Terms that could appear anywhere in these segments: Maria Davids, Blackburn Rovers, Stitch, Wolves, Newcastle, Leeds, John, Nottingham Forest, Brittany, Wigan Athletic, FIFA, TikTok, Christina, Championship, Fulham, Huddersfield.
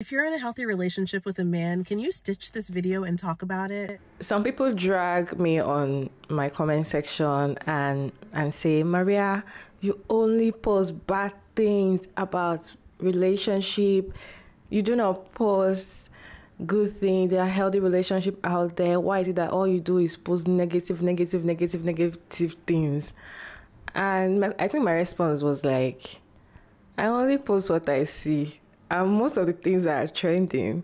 If you're in a healthy relationship with a man, can you stitch this video and talk about it? Some people drag me on my comment section and say, Maria, you only post bad things about relationship. You do not post good things. There are healthy relationships out there. Why is it that all you do is post negative things? And I think my response was like, I only post what I see. And most of the things that are trending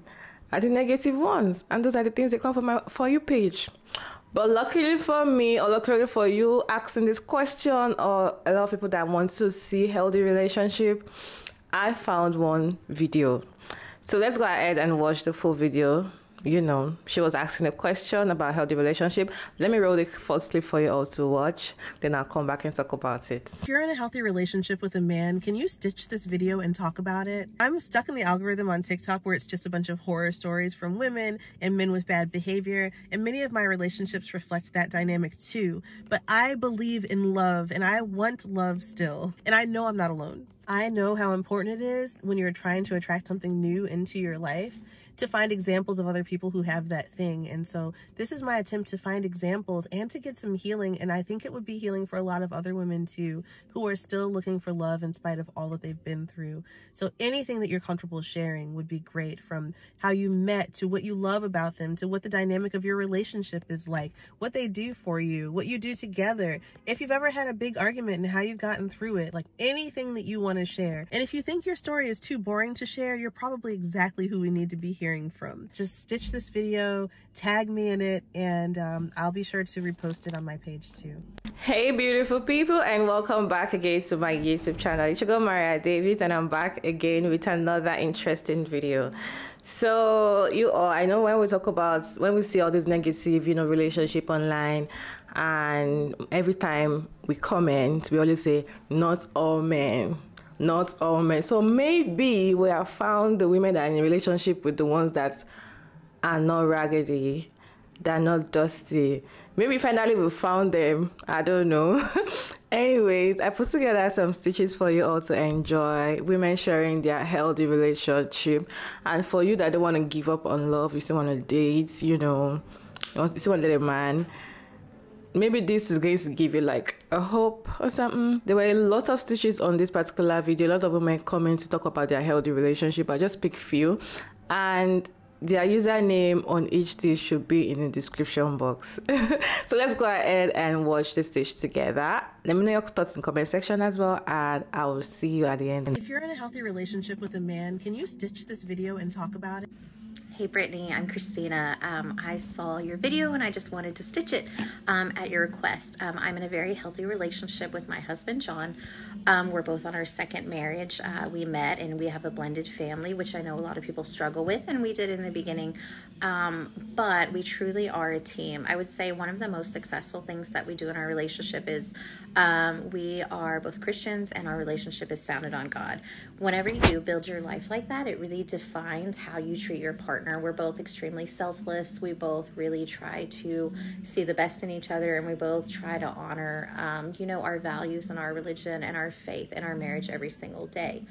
are the negative ones. And those are the things that come from my For You page. But luckily for me, or luckily for you asking this question, or a lot of people that want to see healthy relationship, I found one video. So let's go ahead and watch the full video. You know, she was asking a question about healthy relationship. Let me roll the first clip for you all to watch, then I'll come back and talk about it. If you're in a healthy relationship with a man, can you stitch this video and talk about it? I'm stuck in the algorithm on TikTok where it's just a bunch of horror stories from women and men with bad behavior, and many of my relationships reflect that dynamic too. But I believe in love, and I want love still, and I know I'm not alone. I know how important it is when you're trying to attract something new into your life to find examples of other people who have that thing. And so this is my attempt to find examples and to get some healing. And I think it would be healing for a lot of other women too, who are still looking for love in spite of all that they've been through. So anything that you're comfortable sharing would be great, from how you met to what you love about them, to what the dynamic of your relationship is like, what they do for you, what you do together, if you've ever had a big argument and how you've gotten through it, like anything that you want to share. And if you think your story is too boring to share, you're probably exactly who we need to be here hearing from. Just stitch this video, tag me in it, and I'll be sure to repost it on my page too. Hey beautiful people, and welcome back again to my YouTube channel. It's your girl Maria Davids, and I'm back again with another interesting video. So you all, I know when we talk about, when we see all this negative, you know, relationship online, and every time we comment, we always say, not all men. Not all men. So maybe we have found the women that are in a relationship with the ones that are not raggedy, that are not dusty. Maybe finally we found them. I don't know. Anyways, I put together some stitches for you all to enjoy. Women sharing their healthy relationship. And for you that don't want to give up on love, you still want to date, you know, you still want to let a man. Maybe this is going to give you like a hope or something. There were a lot of stitches on this particular video. A lot of women comment to talk about their healthy relationship. I just pick few, and their username on each stitch should be in the description box. So let's go ahead and watch the stitch together. Let me know your thoughts in the comment section as well, and I will see you at the end. If you're in a healthy relationship with a man, can you stitch this video and talk about it? Hey Brittany, I'm Christina. I saw your video and I just wanted to stitch it at your request. I'm in a very healthy relationship with my husband, John. We're both on our second marriage. We met and we have a blended family, which I know a lot of people struggle with, and we did in the beginning, but we truly are a team. I would say one of the most successful things that we do in our relationship is we are both Christians, and our relationship is founded on God. Whenever you do build your life like that, it really defines how you treat your partner. We're both extremely selfless. We both really try to see the best in each other, and we both try to honor, you know, our values and our religion and our faith and our marriage every single day.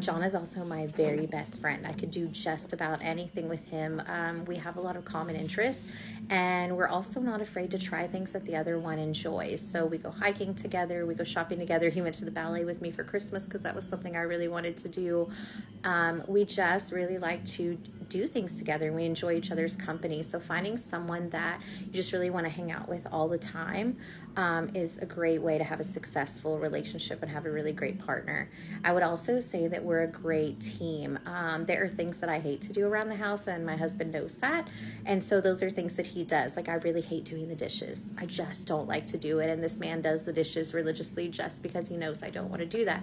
John is also my very best friend. I could do just about anything with him. We have a lot of common interests, and we're also not afraid to try things that the other one enjoys. So we go hiking together, we go shopping together. He went to the ballet with me for Christmas because that was something I really wanted to do. We just really like to do things together, and we enjoy each other's company. So finding someone that you just really want to hang out with all the time is a great way to have a successful relationship and have a really great partner. I would also say that we're a great team. There are things that I hate to do around the house, and my husband knows that, and so those are things that he does. Like, I really hate doing the dishes. I just don't like to do it, and this man does the dishes religiously just because he knows I don't want to do that.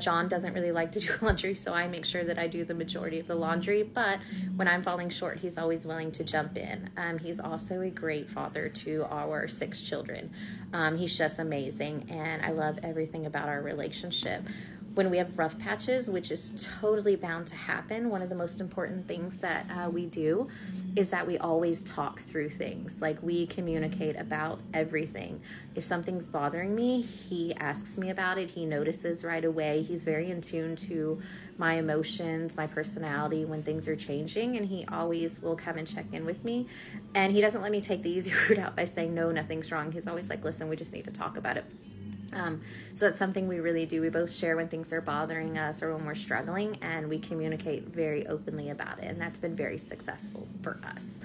John doesn't really like to do laundry, so I make sure that I do the majority of the laundry, but when I'm falling short, he's always willing to jump in. He's also a great father to our 6 children. He's just amazing, and I love everything about our relationship. when we have rough patches, which is totally bound to happen, one of the most important things that we do is that we always talk through things. Like, we communicate about everything. If something's bothering me, he asks me about it. He notices right away. He's very in tune to my emotions, my personality, when things are changing, and he always will come and check in with me. And he doesn't let me take the easy route out by saying, no, nothing's wrong. He's always like, listen, we just need to talk about it. So that's something we really do. We both share when things are bothering us or when we're struggling, and we communicate very openly about it. And that's been very successful for us.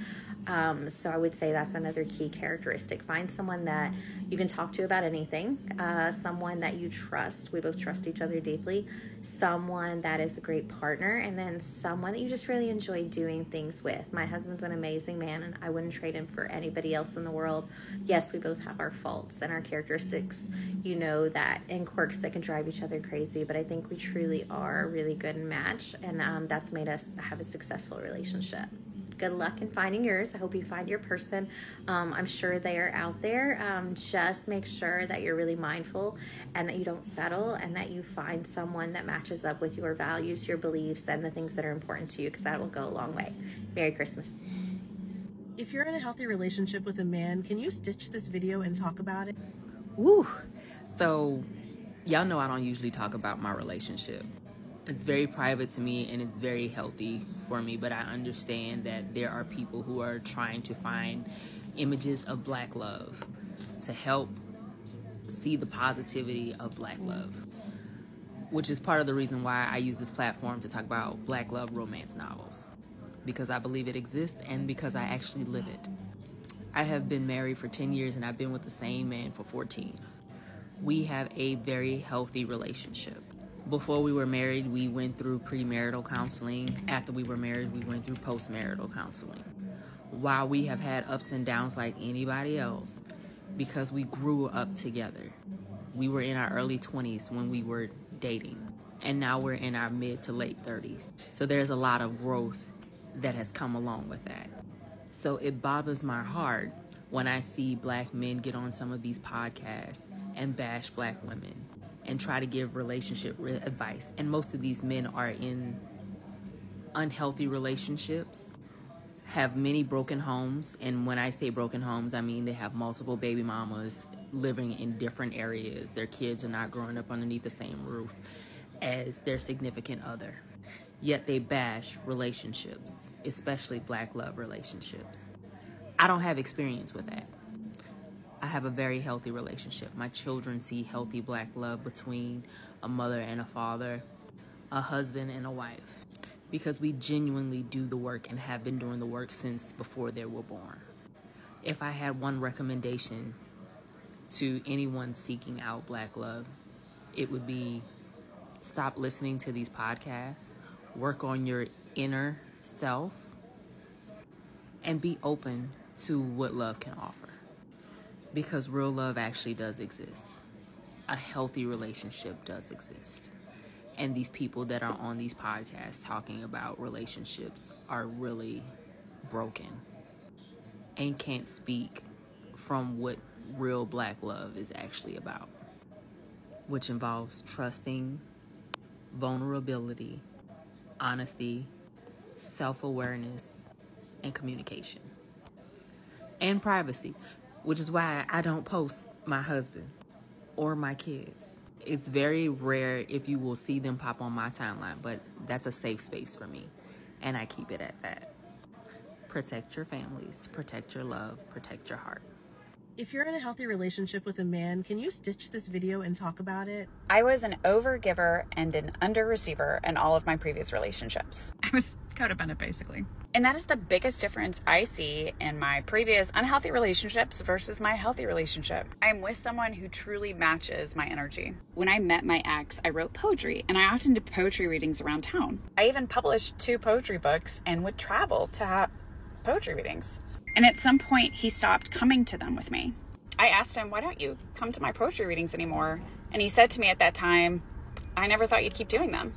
So I would say that's another key characteristic. Find someone that you can talk to about anything, someone that you trust. We both trust each other deeply. Someone that is a great partner, and then someone that you just really enjoy doing things with. My husband's an amazing man, and I wouldn't trade him for anybody else in the world. Yes, we both have our faults and our characteristics, you know that, and quirks that can drive each other crazy, but I think we truly are a really good match, and that's made us have a successful relationship. Good luck in finding yours. I hope you find your person. I'm sure they are out there. Just make sure that you're really mindful and that you don't settle, and that you find someone that matches up with your values, your beliefs, and the things that are important to you, because that will go a long way. Merry Christmas. If you're in a healthy relationship with a man, can you stitch this video and talk about it? Woo! So, y'all know I don't usually talk about my relationship. It's very private to me, and it's very healthy for me, but I understand that there are people who are trying to find images of Black love to help see the positivity of Black love, which is part of the reason why I use this platform to talk about Black love romance novels, because I believe it exists and because I actually live it. I have been married for 10 years, and I've been with the same man for 14. We have a very healthy relationship. Before we were married, we went through premarital counseling. After we were married, we went through postmarital counseling. While we have had ups and downs like anybody else, because we grew up together. We were in our early 20s when we were dating, and now we're in our mid to late 30s. So there's a lot of growth that has come along with that. So it bothers my heart when I see Black men get on some of these podcasts and bash Black women and try to give relationship advice. And most of these men are in unhealthy relationships, have many broken homes. And when I say broken homes, I mean they have multiple baby mamas living in different areas. Their kids are not growing up underneath the same roof as their significant other. Yet they bash relationships, especially Black love relationships. I don't have experience with that. I have a very healthy relationship. My children see healthy Black love between a mother and a father, a husband and a wife, because we genuinely do the work and have been doing the work since before they were born. If I had one recommendation to anyone seeking out Black love, it would be stop listening to these podcasts, work on your inner self, and be open to what love can offer. Because real love actually does exist. A healthy relationship does exist. And these people that are on these podcasts talking about relationships are really broken and can't speak from what real Black love is actually about, which involves trusting, vulnerability, honesty, self-awareness, and communication, and privacy. Which is why I don't post my husband or my kids. It's very rare if you will see them pop on my timeline, but that's a safe space for me, and I keep it at that. Protect your families, protect your love, protect your heart. If you're in a healthy relationship with a man, can you stitch this video and talk about it? I was an overgiver and an underreceiver in all of my previous relationships. I was codependent, basically. And that is the biggest difference I see in my previous unhealthy relationships versus my healthy relationship. I'm with someone who truly matches my energy. When I met my ex, I wrote poetry, and I often did poetry readings around town. I even published 2 poetry books and would travel to have poetry readings. And at some point, he stopped coming to them with me. I asked him, why don't you come to my poetry readings anymore? And he said to me at that time, I never thought you'd keep doing them.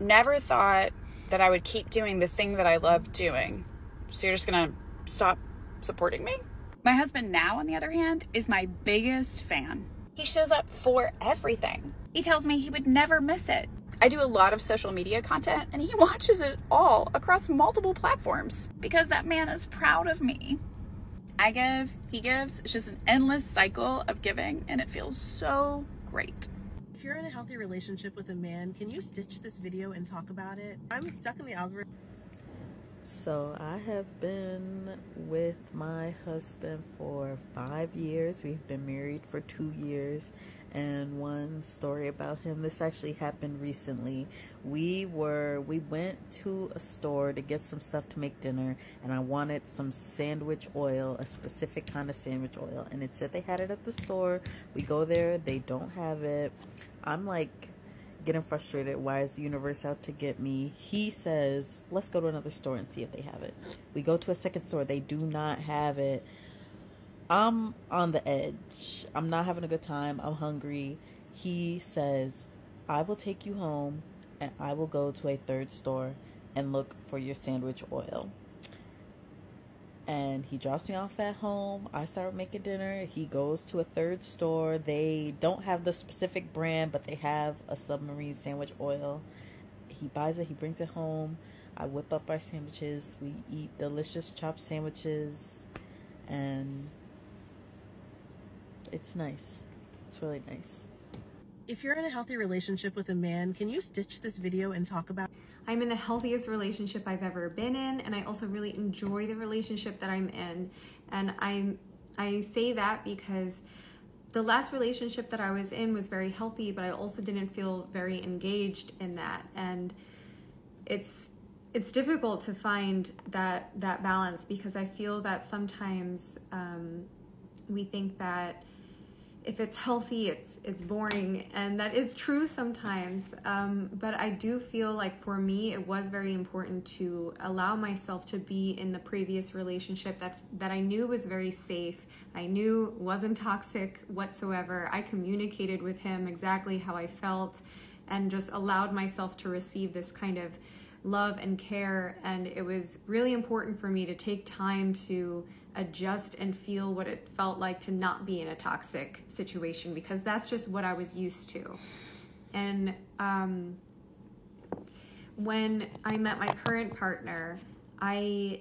Never thought that I would keep doing the thing that I love doing. So you're just gonna stop supporting me? My husband now, on the other hand, is my biggest fan. He shows up for everything. He tells me he would never miss it. I do a lot of social media content and he watches it all across multiple platforms because that man is proud of me. I give, he gives. It's just an endless cycle of giving and it feels so great. If you're in a healthy relationship with a man, can you stitch this video and talk about it? I'm stuck in the algorithm. So I have been with my husband for 5 years. We've been married for 2 years. And one story about him, this actually happened recently. We went to a store to get some stuff to make dinner, and I wanted some sandwich oil, a specific kind of sandwich oil, and it said they had it at the store. We go there, they don't have it. I'm like getting frustrated. Why is the universe out to get me? He says, let's go to another store and see if they have it. We go to a second store, they do not have it. I'm on the edge. I'm not having a good time. I'm hungry. He says, I will take you home and I will go to a third store and look for your sandwich oil. And he drops me off at home. I start making dinner. He goes to a third store. They don't have the specific brand, but they have a submarine sandwich oil. He buys it. He brings it home. I whip up our sandwiches. We eat delicious chopped sandwiches and it's nice. It's really nice. If you're in a healthy relationship with a man, can you stitch this video and talk about? I'm in the healthiest relationship I've ever been in, and I also really enjoy the relationship that I'm in. And I say that because the last relationship that I was in was very healthy, but I also didn't feel very engaged in that. And it's difficult to find that balance because I feel that sometimes we think that if it's healthy, it's boring, and that is true sometimes, but I do feel like for me, it was very important to allow myself to be in the previous relationship that I knew was very safe. I knew wasn't toxic whatsoever. I communicated with him exactly how I felt and just allowed myself to receive this kind of love and care, and it was really important for me to take time to adjust and feel what it felt like to not be in a toxic situation, because that's just what I was used to. And when I met my current partner, I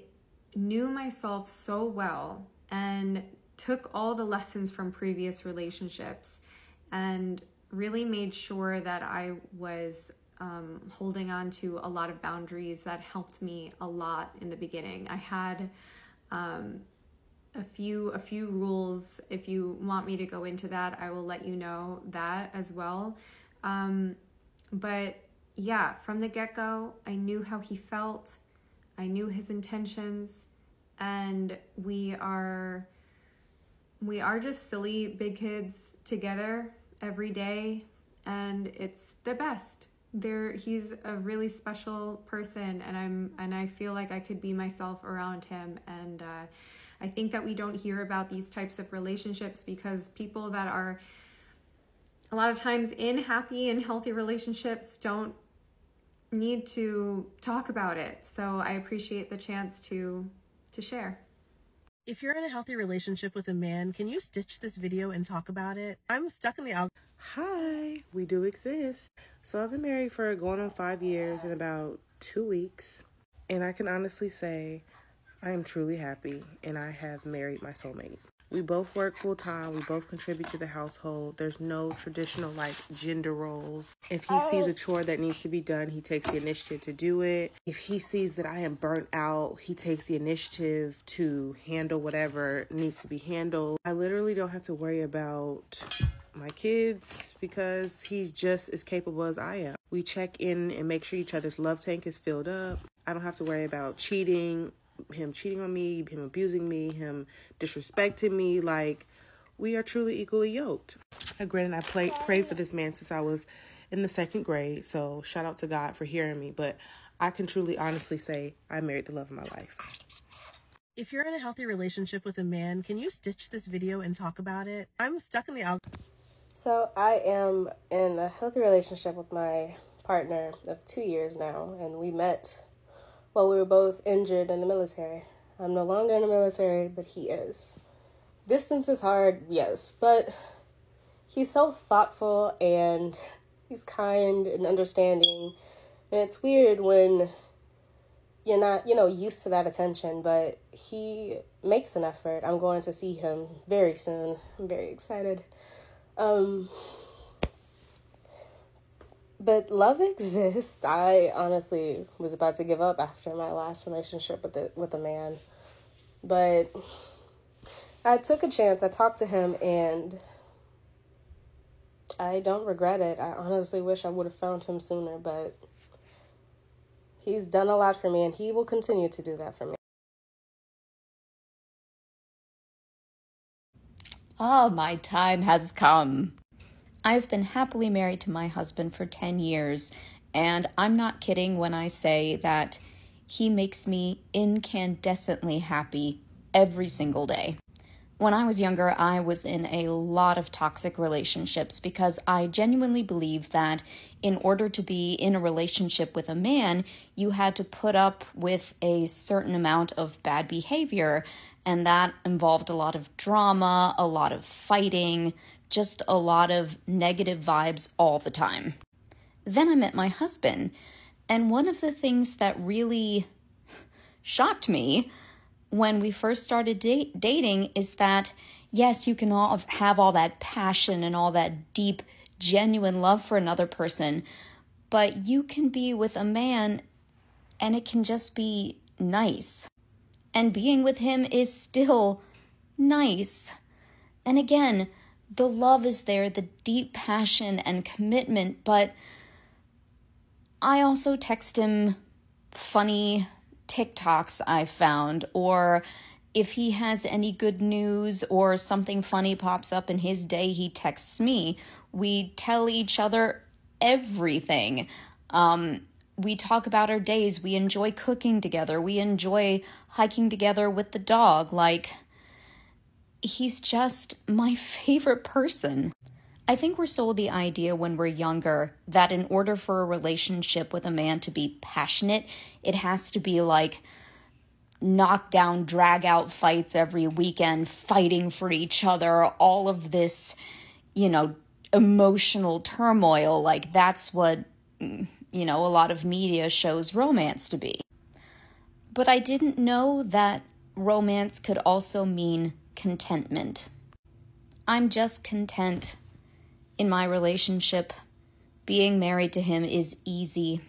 knew myself so well and took all the lessons from previous relationships and really made sure that I was holding on to a lot of boundaries. That helped me a lot in the beginning. I had a few rules. If you want me to go into that, I will let you know that as well. But yeah, from the get-go, I knew how he felt. I knew his intentions, and we are just silly big kids together every day, and it's the best. He's a really special person, and I feel like I could be myself around him. And I think that we don't hear about these types of relationships because people that are a lot of times in happy and healthy relationships don't need to talk about it. So I appreciate the chance to share. If you're in a healthy relationship with a man, can you stitch this video and talk about it? I'm stuck in the algorithm. Hi, we do exist. So I've been married for going on 5 years in about 2 weeks, and I can honestly say I am truly happy and I have married my soulmate. We both work full time, we both contribute to the household. There's no traditional like gender roles. If he sees a chore that needs to be done, he takes the initiative to do it. If he sees that I am burnt out, he takes the initiative to handle whatever needs to be handled. I literally don't have to worry about my kids because he's just as capable as I am. We check in and make sure each other's love tank is filled up. I don't have to worry about cheating, him cheating on me, him abusing me, him disrespecting me. Like, we are truly equally yoked. And granted, I prayed for this man since I was in the 2nd grade, so shout out to God for hearing me, but I can truly honestly say I married the love of my life. If you're in a healthy relationship with a man, can you stitch this video and talk about it? I'm stuck in the algorithm. So I am in a healthy relationship with my partner of 2 years now, and we met while we were both injured in the military. I'm no longer in the military, but he is. Distance is hard, yes, but he's so thoughtful and he's kind and understanding. And it's weird when you're not, you know, used to that attention, but he makes an effort. I'm going to see him very soon. I'm very excited. But love exists. I honestly was about to give up after my last relationship with a man. But I took a chance. I talked to him, and I don't regret it. I honestly wish I would have found him sooner, but he's done a lot for me, and he will continue to do that for me. Ah, my time has come. I've been happily married to my husband for 10 years, and I'm not kidding when I say that he makes me incandescently happy every single day. When I was younger, I was in a lot of toxic relationships because I genuinely believe that in order to be in a relationship with a man, you had to put up with a certain amount of bad behavior, and that involved a lot of drama, a lot of fighting, just a lot of negative vibes all the time. Then I met my husband, and one of the things that really shocked me when we first started dating is that, yes, you can all have all that passion and all that deep, genuine love for another person, but you can be with a man and it can just be nice. And being with him is still nice. And again, the love is there, the deep passion and commitment, but I also text him funny TikToks I found, or if he has any good news or something funny pops up in his day, he texts me. We tell each other everything. We talk about our days. We enjoy cooking together. We enjoy hiking together with the dog. Like, he's just my favorite person. I think we're sold the idea when we're younger that in order for a relationship with a man to be passionate, it has to be like knockdown, drag out fights every weekend, fighting for each other, all of this, you know, emotional turmoil. Like, that's what, you know, a lot of media shows romance to be. But I didn't know that romance could also mean contentment. I'm just content in my relationship. Being married to him is easy.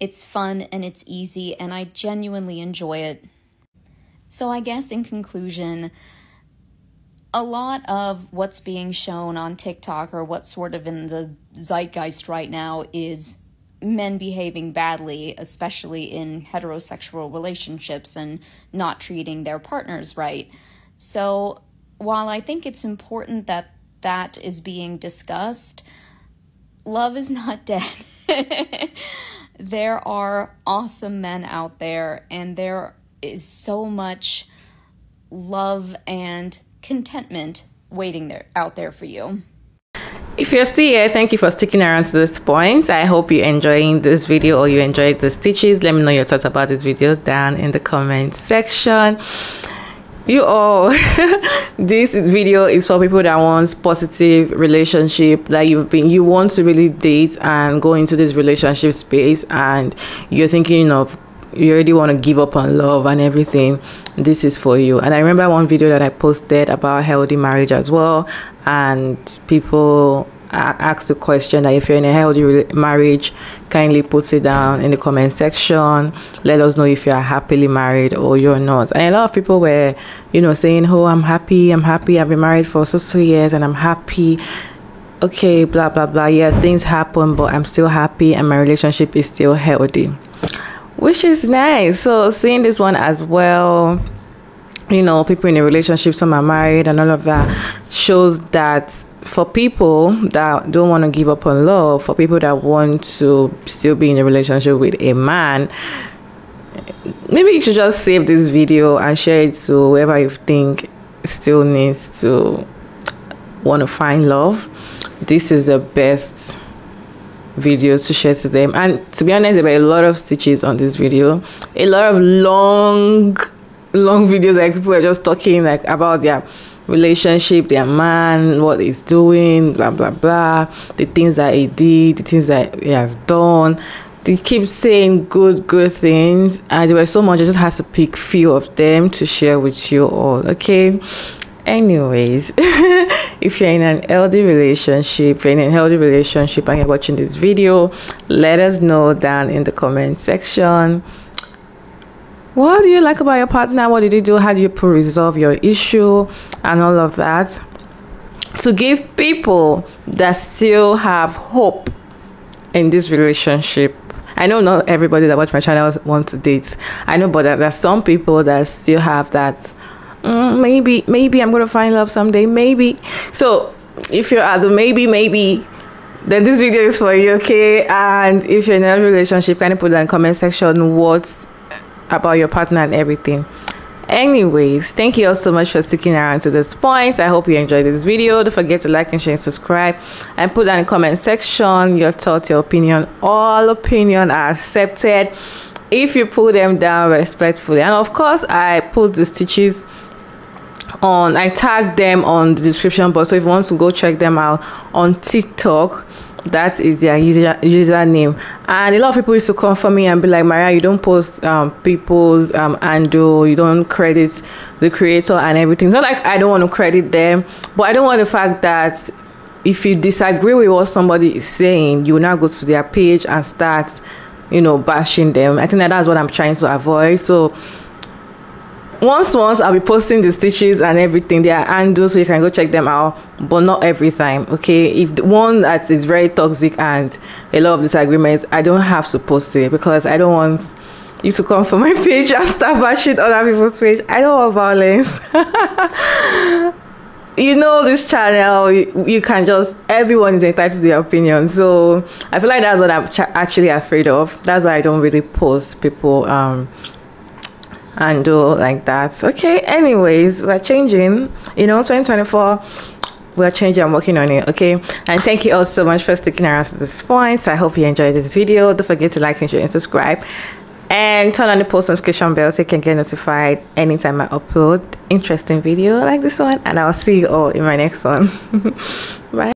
It's fun and it's easy, and I genuinely enjoy it. So I guess in conclusion, a lot of what's being shown on TikTok or what's sort of in the zeitgeist right now is men behaving badly, especially in heterosexual relationships, and not treating their partners right. So while I think it's important that that is being discussed, love is not dead. There are awesome men out there, and there is so much love and contentment waiting out there for you. If you're still here, thank you for sticking around to this point. I hope you're enjoying this video or you enjoyed the stitches. Let me know your thoughts about these videos down in the comment section. You all, this video is for people that wants positive relationship, that you want to really date and go into this relationship space, and you're thinking of, you already want to give up on love and everything. This is for you. And I remember one video that I posted about healthy marriage as well, and people asked the question that if you're in a healthy marriage, kindly put it down in the comment section. Let us know if you are happily married or you're not. And a lot of people were, you know, saying, oh, I'm happy, I've been married for so years and I'm happy. Okay, blah blah blah, yeah, things happen, but I'm still happy and my relationship is still healthy, which is nice. So seeing this one as well, you know, people in a relationship, some are married and all of that, shows that for people that don't want to give up on love, for people that want to still be in a relationship with a man, maybe you should just save this video and share it to whoever you think still needs to want to find love. This is the best video to share to them. And to be honest, there were a lot of stitches on this video, a lot of long videos, like people are just talking like about their relationship, their man, what he's doing, blah blah blah, the things that he did, the things that he has done. They keep saying good things, and there were so much. I just had to pick few of them to share with you all, okay? Anyways, if you're in an healthy relationship, and you're watching this video, let us know down in the comment section. What do you like about your partner? What did you do? How do you resolve your issue and all of that, to give people that still have hope in this relationship? I know not everybody that watch my channel wants to date. I know, but there's some people that still have that. Maybe I'm gonna find love someday, maybe. So if you're at the maybe, then this video is for you, okay? And if you're in a relationship, kind of put that in the comment section, what about your partner and everything. Anyways, thank you all so much for sticking around to this point. I hope you enjoyed this video. Don't forget to like and share and subscribe, and put down in the comment section your thoughts, your opinion. All opinions are accepted if you put them down respectfully. And of course, I put the stitches on, I tag them on the description box, so if you want to go check them out on TikTok, that is their username. And a lot of people used to come for me and be like, Maria, you don't post people's handle, you don't credit the creator and everything. It's not like I don't want to credit them, but I don't want the fact that if you disagree with what somebody is saying, you will now go to their page and start, you know, bashing them. I think that's what I'm trying to avoid. So once I'll be posting the stitches and everything, they are handles, so you can go check them out, but not every time, okay? If the one that is very toxic and a lot of disagreements, I don't have to post it, because I don't want you to come from my page and start bashing other people's page. I don't want violence. You know, this channel, you can just, everyone is entitled to their opinion. So I feel like that's what I'm actually afraid of. That's why I don't really post people and do like that, okay? Anyways, we're changing, you know, 2024, we're changing. I'm working on it, okay? And thank you all so much for sticking around to this point. So I hope you enjoyed this video. Don't forget to like and share and subscribe, and turn on the post notification bell so you can get notified anytime I upload interesting video like this one. And I'll see you all in my next one. Bye.